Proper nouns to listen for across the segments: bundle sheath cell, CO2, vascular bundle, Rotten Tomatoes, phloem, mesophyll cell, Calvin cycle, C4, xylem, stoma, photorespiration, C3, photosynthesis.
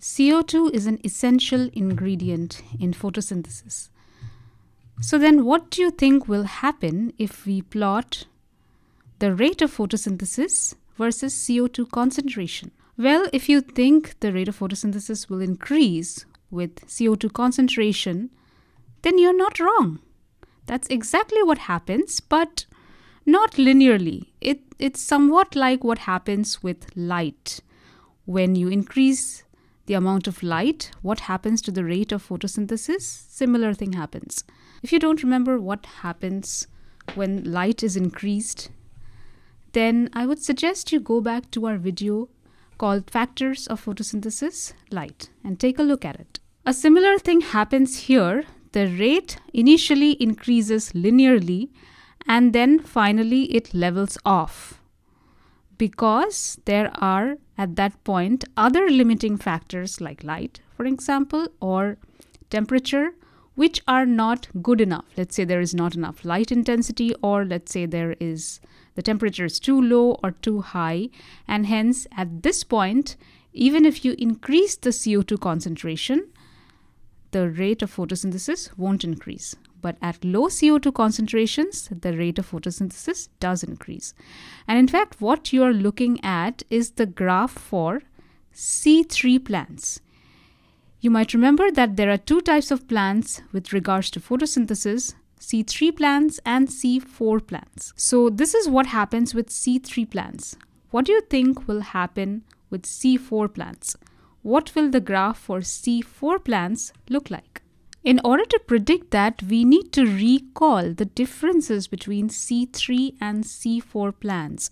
CO2 is an essential ingredient in photosynthesis. So then what do you think will happen if we plot the rate of photosynthesis versus CO2 concentration? Well, if you think the rate of photosynthesis will increase with CO2 concentration, then you're not wrong. That's exactly what happens, but not linearly. It's somewhat like what happens with light. When you increase the amount of light, what happens to the rate of photosynthesis? Similar thing happens. If you don't remember what happens when light is increased, then I would suggest you go back to our video called Factors of Photosynthesis Light and take a look at it. A similar thing happens here. The rate initially increases linearly and then finally it levels off because there are at that point other limiting factors like light, for example, or temperature, which are not good enough. Let's say there is not enough light intensity, or let's say the temperature is too low or too high, and hence at this point, even if you increase the CO2 concentration, the rate of photosynthesis won't increase. But at low CO2 concentrations, the rate of photosynthesis does increase. And in fact, what you are looking at is the graph for C3 plants. You might remember that there are two types of plants with regards to photosynthesis, C3 plants and C4 plants. So this is what happens with C3 plants. What do you think will happen with C4 plants? What will the graph for C4 plants look like? In order to predict that, we need to recall the differences between C3 and C4 plants,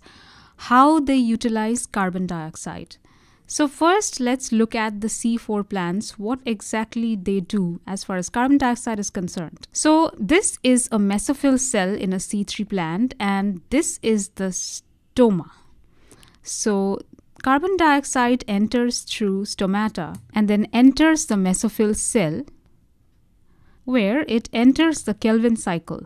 how they utilize carbon dioxide. So first, let's look at the C4 plants, what exactly they do as far as carbon dioxide is concerned. So this is a mesophyll cell in a C3 plant, and this is the stoma. So carbon dioxide enters through stomata and then enters the mesophyll cell, where it enters the Calvin cycle.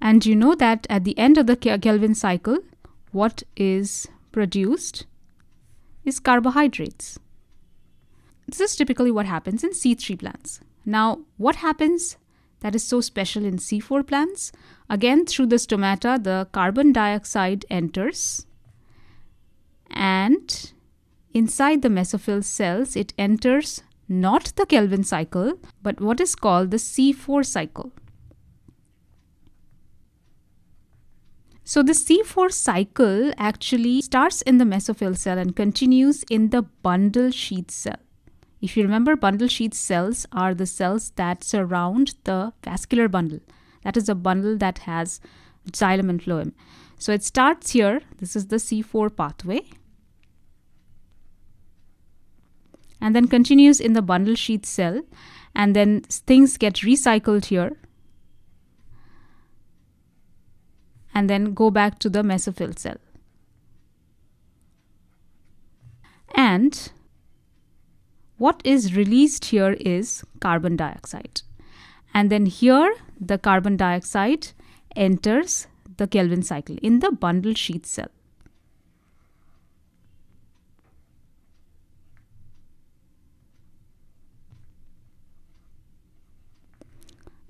And you know that at the end of the Calvin cycle, what is produced is carbohydrates. This is typically what happens in C3 plants. Now, what happens that is so special in C4 plants? Again, through the stomata, the carbon dioxide enters, and inside the mesophyll cells, it enters not the Calvin cycle, but what is called the C4 cycle. So the C4 cycle actually starts in the mesophyll cell and continues in the bundle sheath cell. If you remember, bundle sheath cells are the cells that surround the vascular bundle. That is a bundle that has xylem and phloem. So it starts here. This is the C4 pathway, and then continues in the bundle sheath cell, and then things get recycled here, and then go back to the mesophyll cell. And what is released here is carbon dioxide. And then here, the carbon dioxide enters the Calvin cycle in the bundle sheath cell.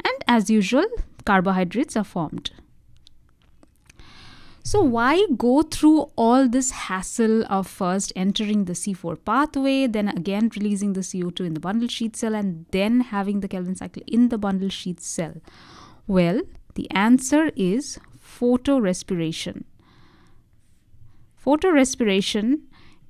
And as usual, carbohydrates are formed. So why go through all this hassle of first entering the C4 pathway, then again releasing the CO2 in the bundle sheath cell, and then having the Calvin cycle in the bundle sheath cell? Well, the answer is photorespiration. Photorespiration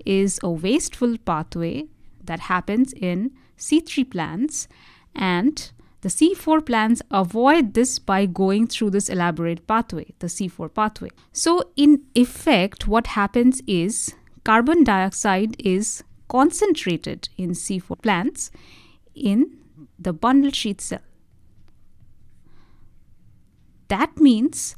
is a wasteful pathway that happens in C3 plants, and the C4 plants avoid this by going through this elaborate pathway, the C4 pathway. So in effect, what happens is carbon dioxide is concentrated in C4 plants in the bundle sheath cell. That means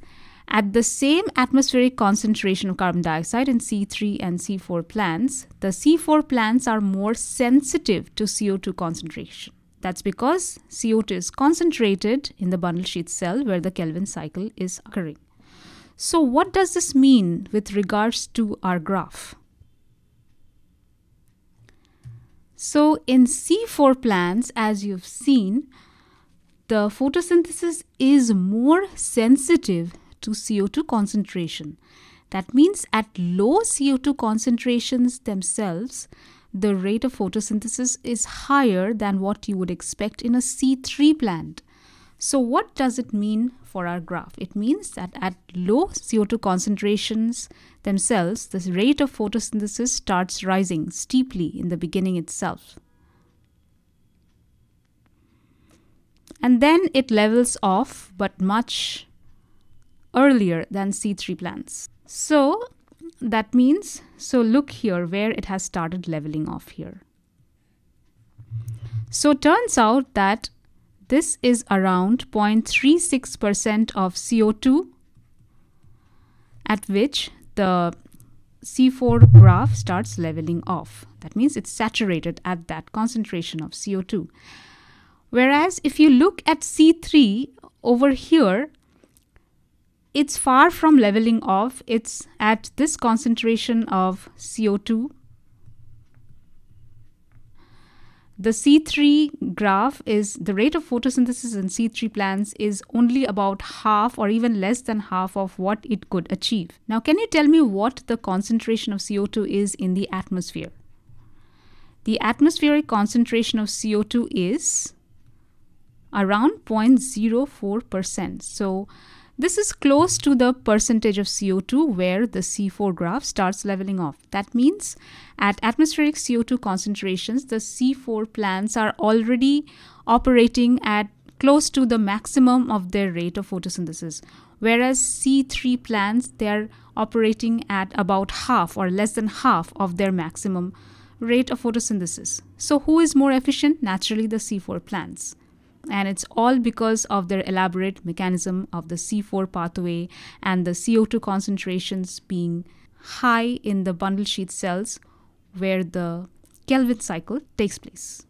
at the same atmospheric concentration of carbon dioxide in C3 and C4 plants, the C4 plants are more sensitive to CO2 concentration. That's because CO2 is concentrated in the bundle sheath cell where the Calvin cycle is occurring. So what does this mean with regards to our graph? So in C4 plants, as you've seen, the photosynthesis is more sensitive to CO2 concentration. That means at low CO2 concentrations themselves, the rate of photosynthesis is higher than what you would expect in a C3 plant. So what does it mean for our graph? It means that at low CO2 concentrations themselves, the rate of photosynthesis starts rising steeply in the beginning itself. And then it levels off, but much earlier than C3 plants. So that means, so look here where it has started leveling off here. So turns out that this is around 0.36% of CO2 at which the C4 graph starts leveling off. That means it's saturated at that concentration of CO2. Whereas if you look at C3 over here, it's far from leveling off. It's at this concentration of CO2. The C3 graph is, the rate of photosynthesis in C3 plants is only about half or even less than half of what it could achieve. Now, can you tell me what the concentration of CO2 is in the atmosphere? The atmospheric concentration of CO2 is around 0.04%. So this is close to the percentage of CO2 where the C4 graph starts leveling off. That means at atmospheric CO2 concentrations, the C4 plants are already operating at close to the maximum of their rate of photosynthesis. Whereas C3 plants, they're operating at about half or less than half of their maximum rate of photosynthesis. So who is more efficient? Naturally, the C4 plants. And it's all because of their elaborate mechanism of the C4 pathway and the CO2 concentrations being high in the bundle sheath cells where the Calvin cycle takes place.